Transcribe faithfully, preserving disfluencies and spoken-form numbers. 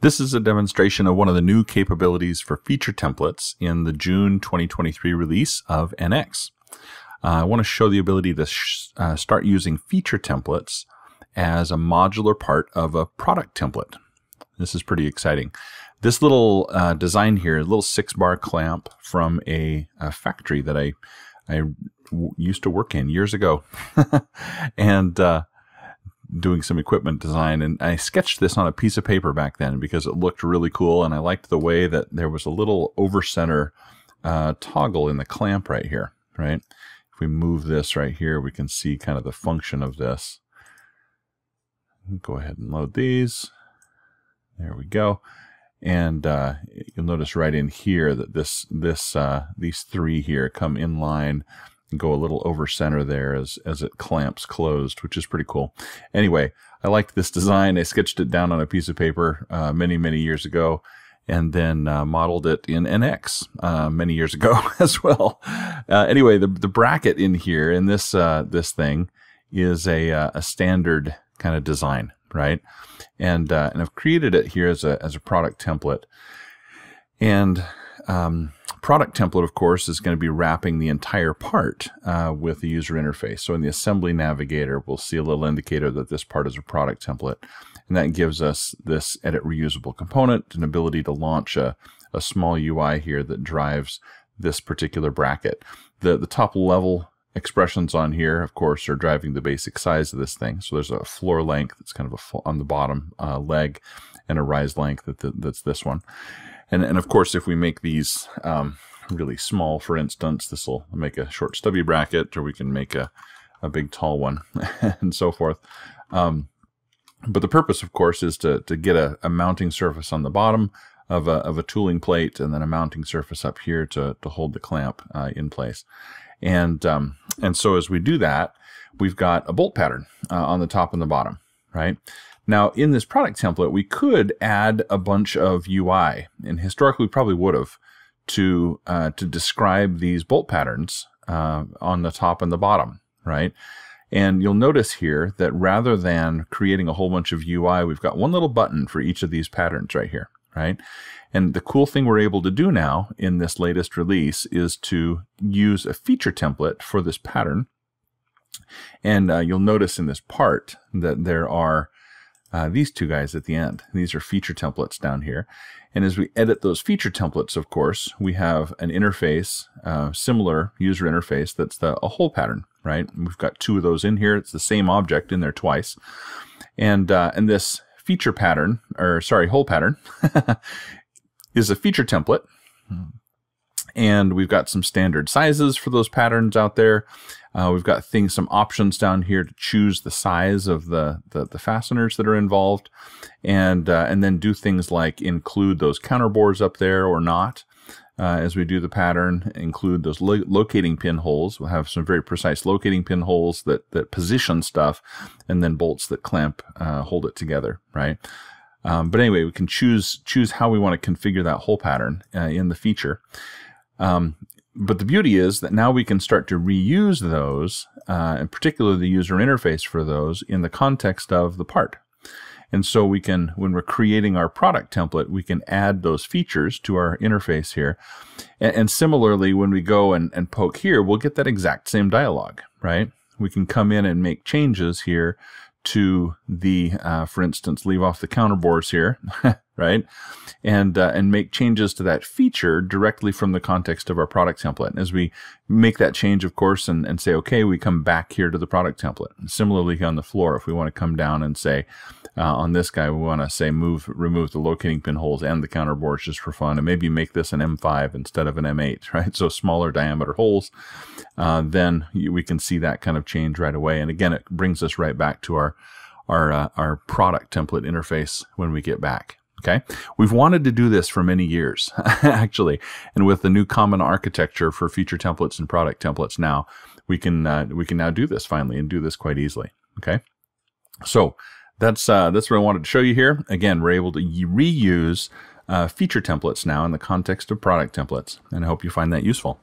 This is a demonstration of one of the new capabilities for feature templates in the June twenty twenty-three release of N X. Uh, I want to show the ability to sh uh, start using feature templates as a modular part of a product template. This is pretty exciting. This little uh, design here, a little six bar clamp from a, a factory that I, I w used to work in years ago and uh, doing some equipment design, and I sketched this on a piece of paper back then because it looked really cool, and I liked the way that there was a little over center uh, toggle in the clamp right here, right? If we move this right here, we can see kind of the function of this. Go ahead and load these. There we go. And uh, you'll notice right in here that this, this, uh, these three here come in line and go a little over center there as, as it clamps closed, which is pretty cool. Anyway, I liked this design. I sketched it down on a piece of paper uh, many, many years ago, and then uh, modeled it in N X uh, many years ago as well. Uh, anyway, the, the bracket in here in this, uh, this thing is a, uh, a standard kind of design, right? And, uh, and I've created it here as a, as a product template. And um, product template, of course, is going to be wrapping the entire part uh, with the user interface. So in the assembly navigator, we'll see a little indicator that this part is a product template. And that gives us this edit reusable component, an ability to launch a, a small U I here that drives this particular bracket. The, the top level expressions on here, of course, are driving the basic size of this thing. So there's a floor length that's kind of a on the bottom uh, leg, and a rise length that th that's this one. And, and of course, if we make these um, really small, for instance, this will make a short stubby bracket, or we can make a, a big tall one and so forth. Um, but the purpose, of course, is to, to get a, a mounting surface on the bottom of a, of a tooling plate, and then a mounting surface up here to, to hold the clamp uh, in place. And um, and so as we do that, we've got a bolt pattern uh, on the top and the bottom, right? Now, in this product template, we could add a bunch of U I, and historically we probably would have, to, uh, to describe these bolt patterns uh, on the top and the bottom, right? And you'll notice here that rather than creating a whole bunch of U I, we've got one little button for each of these patterns right here, right? And the cool thing we're able to do now in this latest release is to use a feature template for this pattern. And uh, you'll notice in this part that there are Uh, these two guys at the end. These are feature templates down here. And as we edit those feature templates, of course, we have an interface, uh, similar user interface, that's the, a whole pattern, right? And we've got two of those in here. It's the same object in there twice. And, uh, and this feature pattern, or sorry, whole pattern, is a feature template. And we've got some standard sizes for those patterns out there. Uh, we've got things, some options down here to choose the size of the, the, the fasteners that are involved, and, uh, and then do things like include those counter bores up there or not. Uh, as we do the pattern, include those lo locating pin holes. We'll have some very precise locating pin holes that, that position stuff, and then bolts that clamp, uh, hold it together, right? Um, but anyway, we can choose, choose how we want to configure that whole pattern uh, in the feature. Um, but the beauty is that now we can start to reuse those, uh, in particular the user interface for those, in the context of the part. And so we can, when we're creating our product template, we can add those features to our interface here. And, and similarly, when we go and, and poke here, we'll get that exact same dialogue, right? We can come in and make changes here to the, uh, for instance, leave off the counter bores here, right? And, uh, and make changes to that feature directly from the context of our product template. And as we make that change, of course, and, and say, okay, we come back here to the product template. And similarly, on the floor, if we want to come down and say, uh, on this guy, we want to say, move, remove the locating pin holes and the counter bores just for fun, and maybe make this an M five instead of an M eight, right? So smaller diameter holes, uh, then we can see that kind of change right away. And again, it brings us right back to our, our, uh, our product template interface when we get back. Okay, we've wanted to do this for many years, actually, and with the new common architecture for feature templates and product templates, now we can uh, we can now do this finally, and do this quite easily. Okay, so that's uh, that's what I wanted to show you here. Again, we're able to reuse uh, feature templates now in the context of product templates, and I hope you find that useful.